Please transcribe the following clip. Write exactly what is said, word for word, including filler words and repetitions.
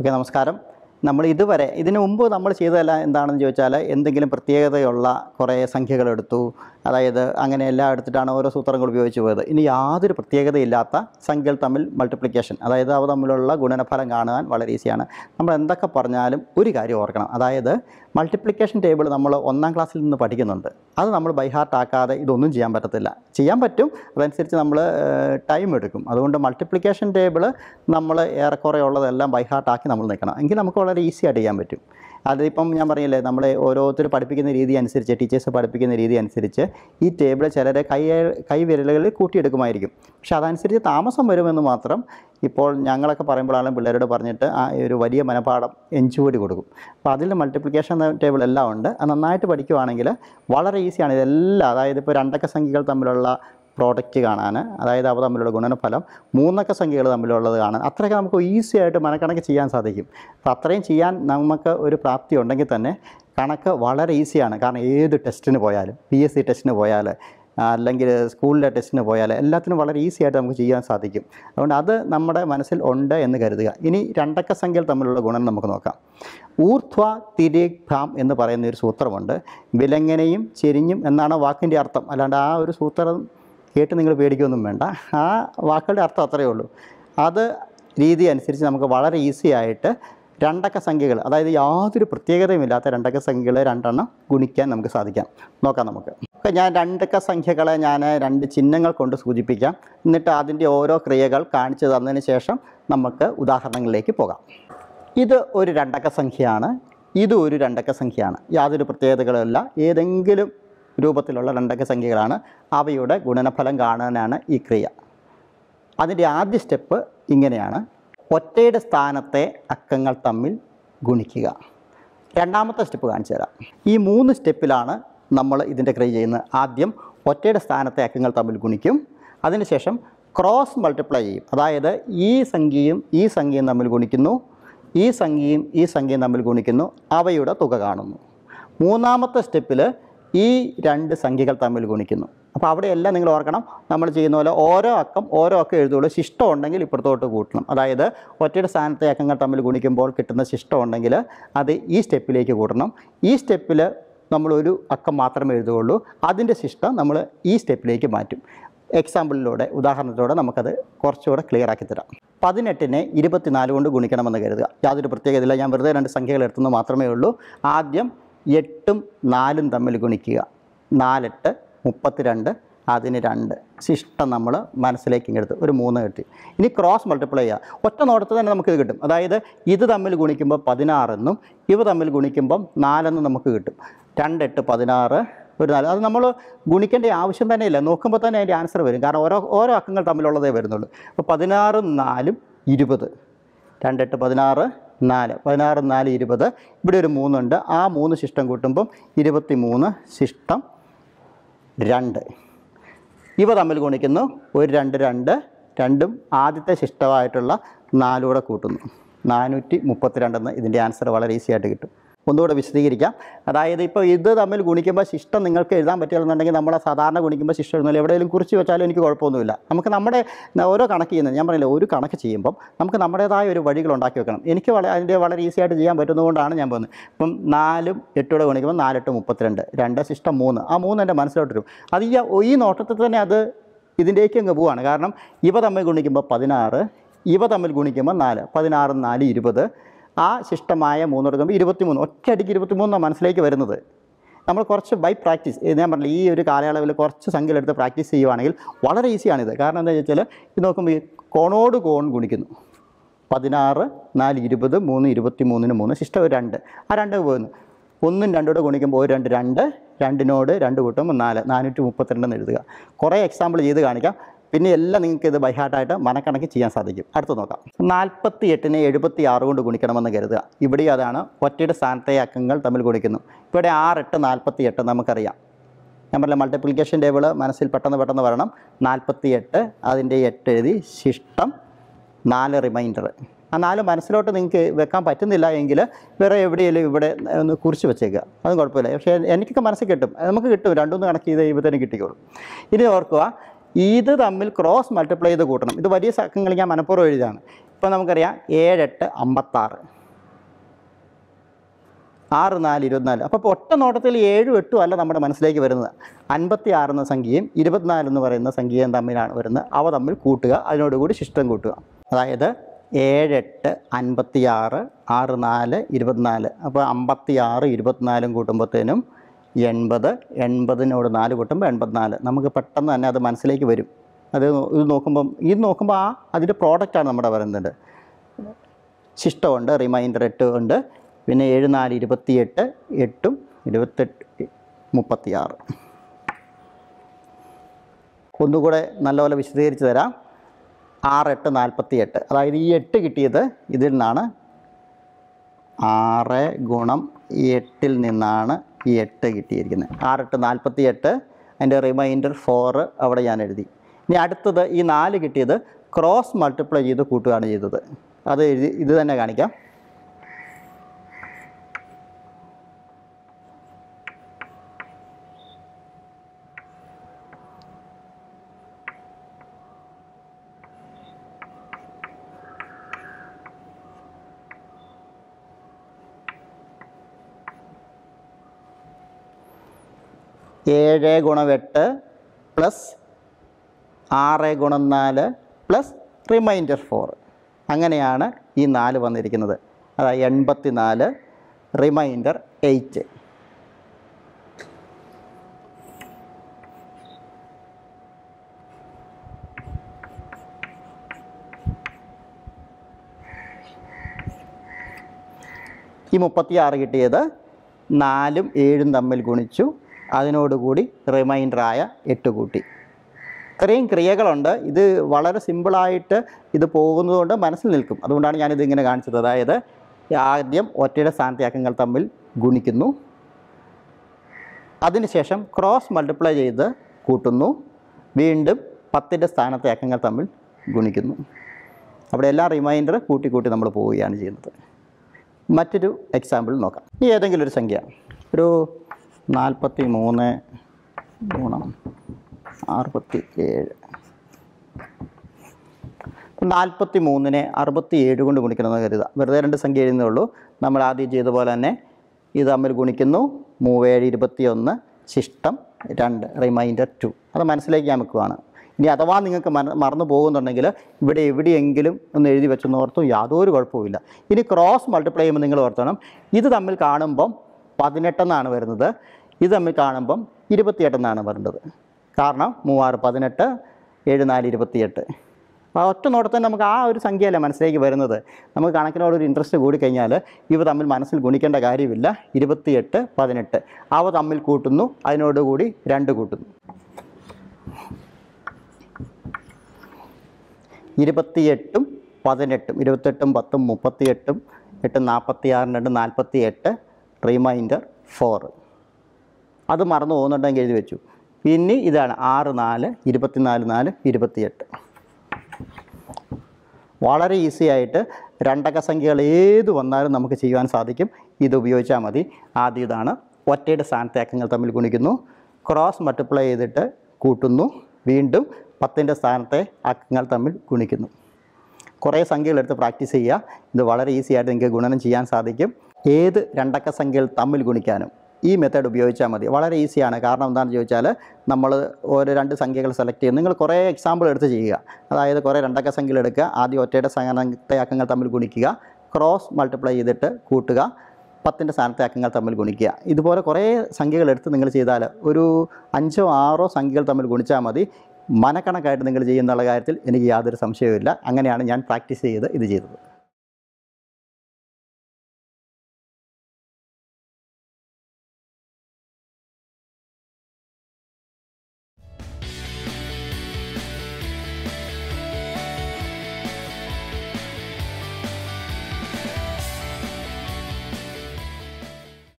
Okay നമസ്കാരം നമ്മൾ ഇതുവരെ ഇതിനു മുൻപ് നമ്മൾ ചെയ്തതല്ല എന്താണെന്ന് ചോദിച്ചാൽ എന്തെങ്കിലും പ്രത്യേകതയുള്ള കുറേ സംഖ്യകൾ എടുത്തു അതായത് അങ്ങനെ എല്ലാം എടുത്തിട്ടാണ് ഓരോ സൂത്രങ്ങൾ ഉപയോഗിച്ച് പോയത് ഇനി യാതൊരു പ്രത്യേകതയില്ലാത്ത സംഖ്യകൾ തമ്മിൽ മൾട്ടിപ്ലിക്കേഷൻ അതായത് അവ തമ്മിലുള്ള ഗുണനഫലം കാണാൻ വളരെ ഈസിയാണ് നമ്മൾ എന്തൊക്കെ പറഞ്ഞാലും ഒരു കാര്യം ഓർക്കണം അതായത് മൾട്ടിപ്ലിക്കേഷൻ ടേബിൾ നമ്മൾ ഒന്നാം ക്ലാസ്സിൽ നിന്ന് പഠിക്കുന്നുണ്ട് അത് നമ്മൾ ബൈ ഹാർട്ട് ആക്കാതെ ഇതൊന്നും ചെയ്യാൻ പറ്റത്തില്ല ചെയ്യാൻ പറ്റും അതനുസരിച്ച് നമ്മൾ ടൈം എടുക്കും അതുകൊണ്ട് മൾട്ടിപ്ലിക്കേഷൻ ടേബിൾ നമ്മൾ ഏറെക്കുറെ ഉള്ളതെല്ലാം ബൈ ഹാർട്ട് ആക്കി നമ്മൾ നിൽക്കണം എങ്കിൽ നമുക്ക് വളരെ ഈസി ആയിട്ട് ചെയ്യാൻ പറ്റും അതിപ്പം ഞാൻ പറഞ്ഞില്ലേ നമ്മളെ ഓരോരുത്തർ പഠിപ്പിക്കുന്ന രീതി അനുസരിച്ച് ടീച്ചേഴ്സ് പഠിപ്പിക്കുന്ന രീതി അനുസരിച്ച് ഈ ടേബിൾ ചിലരെ കൈ കൈവിരലുകളിൽ കൂട്ടിയെടുക്കുമായിരിക്കും പക്ഷേ അതനുസരിച്ച് താമസം വരുമെന്ന് മാത്രം ഇപ്പോൾ ഞങ്ങളൊക്കെ പറയുമ്പോഴാണ് പിള്ളേരോട് പറഞ്ഞിട്ട് ആ ഒരു വലിയ മനപാഠം എഞ്ചുകൂടി കൊടുക്കും അപ്പോൾ അതിൽ മൾട്ടിപ്ലിക്കേഷൻ ടേബിൾ എല്ലാം ഉണ്ട് അത് നന്നായിട്ട് പഠിക്കുവാണെങ്കിൽ വളരെ ഈസിയാണ് ഇതെല്ലാം അതായത് ഇപ്പോൾ രണ്ടക്ക സംഖ്യകൾ തമ്മിലുള്ള പ്രോഡക്റ്റ് കാണാൻ അതായത് അവ തമ്മിലുള്ള ഗുണനഫലം മൂന്നക്ക സംഖ്യകൾ തമ്മിലുള്ളത് കാണാൻ അത്രയൊക്കെ നമുക്ക് ഈസി ആയിട്ട് മനക്കണക്ക് ചെയ്യാൻ സാധിക്കും അപ്പോൾ അത്രയും ചെയ്യാൻ നമുക്ക് ഒരു പ്രാപ്തി ഉണ്ടെങ്കിൽ തന്നെ കണക്ക് വളരെ ഈസിയാണ് കാരണം ഏത് ടെസ്റ്റിന് പോയാലും പി എസ് സി ടെസ്റ്റിന് പോയാൽ അല്ലെങ്കിൽ സ്കൂളിലെ ടെസ്റ്റിന് പോയാൽ എല്ലാത്തിനും വളരെ ഈസി ആയിട്ട് നമുക്ക് ചെയ്യാൻ സാധിക്കും അതുകൊണ്ട് അത് നമ്മുടെ മനസ്സിൽ ഉണ്ട് എന്ന് കരുതുക ഇനി രണ്ടക്ക സംഖ്യകൾ തമ്മിലുള്ള ഗുണം നമുക്ക് നോക്കാം ഊർധ്വ തിരിഭാം എന്ന് പറയുന്ന ഒരു സൂത്രമുണ്ട് വിലങ്ങനെയും ചെരിഞ്ഞും എന്നാണ് വാക്കിൻ്റെ അർത്ഥം അല്ലാണ്ട് ആ ഒരു സൂത്രം കേട്ട് നിങ്ങൾ പേടിക്കൊന്നും വേണ്ട ആ വാക്കുകളുടെ അർത്ഥം അത്രയേ ഉള്ളൂ അത് രീതി അനുസരിച്ച് നമുക്ക് വളരെ ഈസി ആയിട്ട് രണ്ടക്ക സംഖ്യകൾ അതായത് യാതൊരു പ്രത്യേകതയുമില്ലാത്ത രണ്ടക്ക സംഖ്യകളെ രണ്ടെണ്ണം ഗുണിക്കാൻ നമുക്ക് സാധിക്കാം നോക്കാം നമുക്ക് അപ്പോൾ ഞാൻ രണ്ടക്ക സംഖ്യകളെ ഞാൻ രണ്ട് ചിഹ്നങ്ങൾ കൊണ്ട് സൂചിപ്പിക്കാം എന്നിട്ട് അതിൻ്റെ ഓരോ ക്രിയകൾ കാണിച്ചു തന്നതിന് ശേഷം നമുക്ക് ഉദാഹരണങ്ങളിലേക്ക് പോകാം ഇത് ഒരു രണ്ടക്ക സംഖ്യയാണ് ഇതും ഒരു രണ്ടക്ക സംഖ്യയാണ് യാതൊരു പ്രത്യേകതകളുമില്ല ഏതെങ്കിലും രൂപത്തിലുള്ള രണ്ടക്ക സംഖ്യകളാണ് അവയുടെ ഗുണനഫലം കാണാനാണ് ഈ ക്രിയ അതിൻ്റെ ആദ്യ സ്റ്റെപ്പ് ഇങ്ങനെയാണ് ഒറ്റയുടെ സ്ഥാനത്തെ അക്കങ്ങൾ തമ്മിൽ ഗുണിക്കുക രണ്ടാമത്തെ സ്റ്റെപ്പ് കാണിച്ചു തരാം ഈ മൂന്ന് സ്റ്റെപ്പിലാണ് നമ്മൾ ഇതിൻ്റെ ക്രിയ ചെയ്യുന്നത് ആദ്യം ഒറ്റയുടെ സ്ഥാനത്തെ അക്കങ്ങൾ തമ്മിൽ ഗുണിക്കും അതിനുശേഷം ക്രോസ് മൾട്ടിപ്ലൈ ചെയ്യും അതായത് ഈ സംഖ്യയും ഈ സംഖ്യയും തമ്മിൽ ഗുണിക്കുന്നു ഈ സംഖ്യയും ഈ സംഖ്യയും തമ്മിൽ ഗുണിക്കുന്നു അവയുടെ തുക കാണുന്നു മൂന്നാമത്തെ സ്റ്റെപ്പിൽ ഈ രണ്ട് സംഖ്യകൾ തമ്മിൽ ഗുണിക്കുന്നു അപ്പോൾ അവിടെയെല്ലാം നിങ്ങൾ ഓർക്കണം നമ്മൾ ചെയ്യുന്ന പോലെ ഓരോ അക്കം ഓരോ അക്കം എഴുതുകയുള്ളൂ ശിഷ്ടം ഉണ്ടെങ്കിൽ ഇപ്പുറത്തോട്ട് കൂട്ടണം അതായത് ഒറ്റയുടെ സ്ഥാനത്തെ അക്കങ്ങൾ തമ്മിൽ ഗുണിക്കുമ്പോൾ കിട്ടുന്ന ശിഷ്ടം ഉണ്ടെങ്കിൽ അത് ഈ സ്റ്റെപ്പിലേക്ക് കൂട്ടണം ഈ സ്റ്റെപ്പിൽ നമ്മളൊരു അക്കം മാത്രമേ എഴുതുകയുള്ളൂ അതിൻ്റെ ശിഷ്ടം നമ്മൾ ഈ സ്റ്റെപ്പിലേക്ക് മാറ്റും എക്സാമ്പിളിലൂടെ ഉദാഹരണത്തിലൂടെ നമുക്കത് കുറച്ചുകൂടെ ക്ലിയർ ആക്കി തരാം പതിനെട്ടിനെ ഇരുപത്തിനാല് കൊണ്ട് ഗുണിക്കണമെന്ന് കരുതുക യാതൊരു പ്രത്യേകതയില്ല ഞാൻ വെറുതെ രണ്ട് സംഖ്യകൾ എടുത്തുനിന്ന് മാത്രമേ ഉള്ളൂ ആദ്യം എട്ടും നാലും തമ്മിൽ ഗുണിക്കുക നാലെട്ട് മുപ്പത്തിരണ്ട് അതിന് രണ്ട് ശിഷ്ടം നമ്മൾ മനസ്സിലേക്ക് ഇങ്ങെടുത്ത് ഒരു മൂന്ന് കിട്ടി ഇനി ക്രോസ് മൾട്ടിപ്ലൈ ചെയ്യുക ഒറ്റ നോട്ടത്ത് തന്നെ നമുക്കിത് കിട്ടും അതായത് ഇത് തമ്മിൽ ഗുണിക്കുമ്പോൾ പതിനാറെന്നും ഇവ തമ്മിൽ ഗുണിക്കുമ്പം നാലെന്നും നമുക്ക് കിട്ടും രണ്ടെട്ട് പതിനാറ് ഒരു നാല് അത് നമ്മൾ ഗുണിക്കേണ്ട ആവശ്യം തന്നെ ഇല്ല നോക്കുമ്പോൾ തന്നെ അതിൻ്റെ ആൻസർ വരും കാരണം ഓരോ ഓരോ അക്കങ്ങൾ തമ്മിലുള്ളതേ വരുന്നുള്ളൂ അപ്പോൾ പതിനാറും നാലും ഇരുപത് രണ്ടെട്ട് പതിനാറ് നാല് പതിനാറ് നാല് ഇരുപത് ഇവിടെ ഒരു മൂന്നുണ്ട് ആ മൂന്ന് ശിഷ്ടം കൂട്ടുമ്പം ഇരുപത്തി മൂന്ന് ശിഷ്ടം രണ്ട് ഇവ തമ്മിൽ ഗുണിക്കുന്നു ഒരു രണ്ട് രണ്ട് രണ്ടും ആദ്യത്തെ ശിഷ്ടമായിട്ടുള്ള നാലൂടെ കൂട്ടുന്നു നാനൂറ്റി മുപ്പത്തിരണ്ടെന്ന് ഇതിൻ്റെ ആൻസർ വളരെ ഈസി ആയിട്ട് കിട്ടും ഒന്നുകൂടെ വിശദീകരിക്കാം അതായത് ഇപ്പോൾ ഇത് തമ്മിൽ ഗുണിക്കുമ്പോൾ ശിഷ്ടം നിങ്ങൾക്ക് എഴുതാൻ പറ്റില്ലെന്നുണ്ടെങ്കിൽ നമ്മൾ സാധാരണ ഗുണിക്കുമ്പോൾ ശിഷ്ടം എഴുതുന്നില്ല എവിടെയെങ്കിലും കുറിച്ച് വെച്ചാലും എനിക്ക് കുഴപ്പമൊന്നുമില്ല നമുക്ക് നമ്മുടെ ഓരോ കണക്ക് ചെയ്യുന്നത് ഞാൻ പറഞ്ഞില്ല ഒരു കണക്ക് ചെയ്യുമ്പം നമുക്ക് നമ്മുടേതായ ഒരു വഴികൾ ഉണ്ടാക്കി വെക്കണം എനിക്ക് വളരെ അതിൻ്റെ വളരെ ഈസി ആയിട്ട് ചെയ്യാൻ പറ്റുന്നതുകൊണ്ടാണ് ഞാൻ പറഞ്ഞത് ഇപ്പം നാലും എട്ടോടെ ഗുണിക്കുമ്പോൾ നാലെട്ട് മുപ്പത്തിരണ്ട് രണ്ട് ശിഷ്ടം മൂന്ന് ആ മൂന്ന് എൻ്റെ മനസ്സിലോട്ട് വരും അത് ഈ ഈ നോട്ടത്തിൽ തന്നെ അത് ഇതിൻ്റേക്ക് അങ്ങ് പോവുകയാണ് കാരണം ഇവ തമ്മിൽ ഗുണിക്കുമ്പോൾ പതിനാറ് ഇവ തമ്മിൽ ഗുണിക്കുമ്പോൾ നാല് പതിനാറ് നാല് ഇരുപത് ആ ശിഷ്ടമായ മൂന്നെടുക്കുമ്പോൾ ഇരുപത്തിമൂന്ന് ഒറ്റയടിക്ക് ഇരുപത്തിമൂന്നാണ് മനസ്സിലേക്ക് വരുന്നത് നമ്മൾ കുറച്ച് ബൈ പ്രാക്ടീസ് ഞാൻ പറഞ്ഞില്ല ഈ ഒരു കാലയളവിൽ കുറച്ച് സംഖ്യകളെടുത്ത് പ്രാക്ടീസ് ചെയ്യുവാണെങ്കിൽ വളരെ ഈസിയാണിത് കാരണം എന്താ വെച്ചാൽ ഇത് നോക്കുമ്പോൾ ഈ കോണോട് കോൺ ഗുണിക്കുന്നു പതിനാറ് നാല് ഇരുപത് മൂന്ന് ഇരുപത്തി മൂന്നിന് മൂന്ന് ശിഷ്ടം ഒരു രണ്ട് ആ രണ്ട് പോകുന്നു ഒന്നും രണ്ടോട് ഗുണിക്കുമ്പോൾ ഒരു രണ്ട് രണ്ട് രണ്ടിനോട് രണ്ട് കൂട്ടുമ്പോൾ നാല് നാനൂറ്റി മുപ്പത്തിരണ്ടെന്ന് എഴുതുക കുറേ എക്സാമ്പിൾ ചെയ്ത് കാണിക്കാം പിന്നെ എല്ലാം നിങ്ങൾക്ക് ഇത് ബൈഹാർട്ടായിട്ട് മനക്കണക്ക് ചെയ്യാൻ സാധിക്കും അടുത്ത് നോക്കാം നാൽപ്പത്തി എട്ടിനെ എഴുപത്തി ആറ് കൊണ്ട് ഗുണിക്കണമെന്ന് കരുതുക ഇവിടെ അതാണ് ഒറ്റയുടെ സ്ഥാനത്തെ അക്കങ്ങൾ തമ്മിൽ ഗുണിക്കുന്നു ഇവിടെ ആറെട്ട് നാൽപ്പത്തി എട്ട് നമുക്കറിയാം ഞാൻ പറഞ്ഞ മൾട്ടിപ്ലിക്കേഷൻ ടേബിൾ മനസ്സിൽ പെട്ടെന്ന് പെട്ടെന്ന് വരണം നാൽപ്പത്തി എട്ട് അതിൻ്റെ എട്ട് എഴുതി ശിഷ്ടം നാല് റിമൈൻഡർ ആ നാല് മനസ്സിലോട്ട് നിങ്ങൾക്ക് വെക്കാൻ പറ്റുന്നില്ല എങ്കിൽ വേറെ എവിടെയെങ്കിലും ഇവിടെ ഒന്ന് കുറിച്ച് വെച്ചേക്കുക അതും കുഴപ്പമില്ല പക്ഷേ എനിക്കൊക്കെ മനസ്സിൽ കിട്ടും നമുക്ക് കിട്ടും രണ്ടൊന്ന് കണക്ക് ചെയ്ത് ഇവത്തേനും കിട്ടിക്കോളും ഇനി ഓർക്കുക ഇത് തമ്മിൽ ക്രോസ് മൾട്ടിപ്ലൈ ചെയ്ത് കൂട്ടണം ഇത് വലിയ സംഖ്യകൾ ഞാൻ മനഃപൂർവ്വം എഴുതിയാണ് ഇപ്പോൾ നമുക്കറിയാം ഏഴ് എട്ട് അമ്പത്താറ്, ആറ് നാല് ഇരുപത്തിനാല്. അപ്പോൾ ഒറ്റ നോട്ടത്തിൽ ഏഴും എട്ടും അല്ല നമ്മുടെ മനസ്സിലേക്ക് വരുന്നത്. അൻപത്തി ആറ് എന്ന സംഖ്യയും ഇരുപത്തിനാല് എന്ന് പറയുന്ന സംഖ്യയും തമ്മിലാണ് വരുന്നത്. അവ തമ്മിൽ കൂട്ടുക, അതിനോടുകൂടി ശിഷ്ടം കൂട്ടുക. അതായത് ഏഴെട്ട് അൻപത്തി ആറ്, ആറ് നാല് ഇരുപത്തിനാല്. അപ്പോൾ അമ്പത്തി ആറ് ഇരുപത്തിനാലും കൂട്ടുമ്പോഴത്തേനും എൺപത്, എൺപതിനോട് നാല് കൂട്ടുമ്പോൾ എൺപത്തിനാല്. നമുക്ക് പെട്ടെന്ന് തന്നെ അത് മനസ്സിലേക്ക് വരും. അത് ഇത് നോക്കുമ്പം ഇത് നോക്കുമ്പോൾ ആ അതിൻ്റെ പ്രോഡക്റ്റാണ് നമ്മുടെ വരുന്നത്. ശിഷ്ടമുണ്ട്, റിമൈൻഡർ എട്ട് ഉണ്ട്, പിന്നെ ഏഴ് നാല് ഇരുപത്തിയെട്ട്, എട്ടും ഇരുപത്തെട്ട് മുപ്പത്തിയാറ്. ഒന്നുകൂടെ നല്ലപോലെ വിശദീകരിച്ച് തരാം. ആറ് എട്ട് നാൽപ്പത്തി എട്ട്. അതായത് ഈ എട്ട് കിട്ടിയത് ഇതിൽ നിന്നാണ്. ആറ് ഗുണം എട്ടിൽ നിന്നാണ് ഈ എട്ട് കിട്ടിയിരിക്കുന്നത്. ആറ് എട്ട് നാൽപ്പത്തി എട്ട്, അതിൻ്റെ റിമൈൻഡർ ഫോറ് അവിടെ ഞാൻ എഴുതി. ഇനി അടുത്തത് ഈ നാല് കിട്ടിയത് ക്രോസ് മൾട്ടിപ്ലൈ ചെയ്ത് കൂട്ടുകയാണ് ചെയ്തത്. അത് എഴുതി ഇത് തന്നെ കാണിക്കാം. ഏഴ് ഗുണം എട്ട് പ്ലസ് ആറ് ഗുണം നാല് പ്ലസ് റിമൈൻഡർ ഫോർ. അങ്ങനെയാണ് ഈ നാല് വന്നിരിക്കുന്നത്. അതായത് എൺപത്തി നാല് റിമൈൻഡർ എയ്റ്റ്. ഈ മുപ്പത്തി ആറ് കിട്ടിയത് നാലും ഏഴും തമ്മിൽ ഗുണിച്ചു, അതിനോടുകൂടി റിമൈൻഡറായ എട്ട് കൂട്ടി. ഇത്രയും ക്രിയകളുണ്ട്. ഇത് വളരെ സിമ്പിളായിട്ട് ഇത് പോകുന്നതുകൊണ്ട് മനസ്സിൽ നിൽക്കും. അതുകൊണ്ടാണ് ഞാനിത് ഇങ്ങനെ കാണിച്ചത്. അതായത് ആദ്യം ഒറ്റയുടെ സ്ഥാനത്തെ അക്കങ്ങൾ തമ്മിൽ ഗുണിക്കുന്നു, അതിനുശേഷം ക്രോസ് മൾട്ടിപ്ലൈ ചെയ്ത് കൂട്ടുന്നു, വീണ്ടും പത്തിൻ്റെ സ്ഥാനത്തെ അക്കങ്ങൾ തമ്മിൽ ഗുണിക്കുന്നു. അവിടെ എല്ലാ റിമൈൻഡർ കൂട്ടി കൂട്ടി നമ്മൾ പോവുകയാണ് ചെയ്യുന്നത്. മറ്റൊരു എക്സാമ്പിൾ നോക്കാം. ഈ ഏതെങ്കിലും ഒരു സംഖ്യ, ഒരു നാൽപ്പത്തി മൂന്ന് ഗുണം അറുപത്തി ഏഴ്. നാൽപ്പത്തി മൂന്നിനെ അറുപത്തി ഏഴ് കൊണ്ട് ഗുണിക്കണമെന്ന് കരുതുക. വെറുതെ രണ്ട് സംഖ്യ എഴുതുന്നേ ഉള്ളൂ. നമ്മൾ ആദ്യം ചെയ്ത പോലെ തന്നെ ഇത് തമ്മിൽ ഗുണിക്കുന്നു. മൂവേഴ് ഇരുപത്തി ഒന്ന്, ശിഷ്ടം രണ്ട്, റിമൈൻഡർ ടു. അത് മനസ്സിലേക്ക് ഞാൻ വെക്കുവാണ്. ഇനി അഥവാ നിങ്ങൾക്ക് മറന്നു പോകുന്നുണ്ടെങ്കിൽ ഇവിടെ എവിടെയെങ്കിലും ഒന്ന് എഴുതി വെച്ചെന്ന് ഓർത്തും യാതൊരു കുഴപ്പമില്ല. ഇനി ക്രോസ് മൾട്ടിപ്ലൈ ചെയ്യുമ്പോൾ നിങ്ങൾ ഓർത്തണം, ഇത് തമ്മിൽ കാണുമ്പം പതിനെട്ടെന്നാണ് വരുന്നത്, ഇത് തമ്മിൽ കാണുമ്പം ഇരുപത്തിയെട്ടെന്നാണ് വരേണ്ടത്. കാരണം മൂവാറ് പതിനെട്ട്, ഏഴ് നാല് ഇരുപത്തിയെട്ട്. അപ്പോൾ ഒറ്റ നോട്ടത്തിൽ നമുക്ക് ആ ഒരു സംഖ്യയല്ല മനസ്സിലേക്ക് വരുന്നത്. നമുക്ക് കണക്കിനോടൊരു ഇൻട്രസ്റ്റ് കൂടിക്കഴിഞ്ഞാൽ ഇവ തമ്മിൽ മനസ്സിൽ ഗുണിക്കേണ്ട കാര്യമില്ല. ഇരുപത്തിയെട്ട് പതിനെട്ട് അവ തമ്മിൽ കൂട്ടുന്നു, അതിനോടുകൂടി രണ്ട് കൂട്ടുന്നു. ഇരുപത്തിയെട്ടും പതിനെട്ടും, ഇരുപത്തെട്ടും പത്തും മുപ്പത്തിയെട്ടും, എട്ട് നാൽപ്പത്തി ആറും രണ്ട് നാൽപ്പത്തി എട്ട്, റിമൈൻഡർ ഫോറ്. അത് മറന്നു പോകുന്നുണ്ടെങ്കിൽ എഴുതി വെച്ചു. പിന്നെ ഇതാണ് ആറ് നാല് ഇരുപത്തിനാല്, നാല് ഇരുപത്തിയെട്ട്. വളരെ ഈസി ആയിട്ട് രണ്ടക്ക സംഖ്യകൾ ഏത് വന്നാലും നമുക്ക് ചെയ്യുവാൻ സാധിക്കും. ഇത് ഉപയോഗിച്ചാൽ മതി. ആദ്യം ഇതാണ് ഒറ്റയുടെ സ്ഥാനത്തെ അക്കങ്ങൾ തമ്മിൽ ഗുണിക്കുന്നു, ക്രോസ് മൾട്ടിപ്ലൈ ചെയ്തിട്ട് കൂട്ടുന്നു, വീണ്ടും പത്തിൻ്റെ സ്ഥാനത്തെ അക്കങ്ങൾ തമ്മിൽ ഗുണിക്കുന്നു. കുറേ സംഖ്യകളെടുത്ത് പ്രാക്ടീസ് ചെയ്യുക. ഇത് വളരെ ഈസി ആയിട്ട് നിങ്ങൾക്ക് ഗുണനം ചെയ്യാൻ സാധിക്കും. ഏത് രണ്ടക്ക സംഖ്യകൾ തമ്മിൽ ഗുണിക്കാനും ഈ മെത്തേഡ് ഉപയോഗിച്ചാൽ മതി. വളരെ ഈസിയാണ്. കാരണം എന്താണെന്ന് ചോദിച്ചാൽ, നമ്മൾ ഓരോ രണ്ട് സംഖ്യകൾ സെലക്ട് ചെയ്യും. നിങ്ങൾ കുറേ എക്സാമ്പിൾ എടുത്ത് ചെയ്യുക. അതായത് കുറേ രണ്ടക്ക സംഖ്യകൾ എടുക്കുക, ആദ്യം ഒറ്റയുടെ സ്ഥാനത്തെ അക്കങ്ങൾ തമ്മിൽ ഗുണിക്കുക, ക്രോസ് മൾട്ടിപ്ലൈ ചെയ്തിട്ട് കൂട്ടുക, പത്തിൻ്റെ സ്ഥാനത്തെ അക്കങ്ങൾ തമ്മിൽ ഗുണിക്കുക. ഇതുപോലെ കുറേ സംഖ്യകൾ എടുത്ത് നിങ്ങൾ ചെയ്താൽ ഒരു അഞ്ചോ ആറോ സംഖ്യകൾ തമ്മിൽ ഗുണിച്ചാൽ മതി. മനക്കണക്കായിട്ട് നിങ്ങൾ ചെയ്യുന്നുള്ള കാര്യത്തിൽ എനിക്ക് യാതൊരു സംശയവുമില്ല. അങ്ങനെയാണ് ഞാൻ പ്രാക്ടീസ് ചെയ്ത് ഇത് ചെയ്തത്.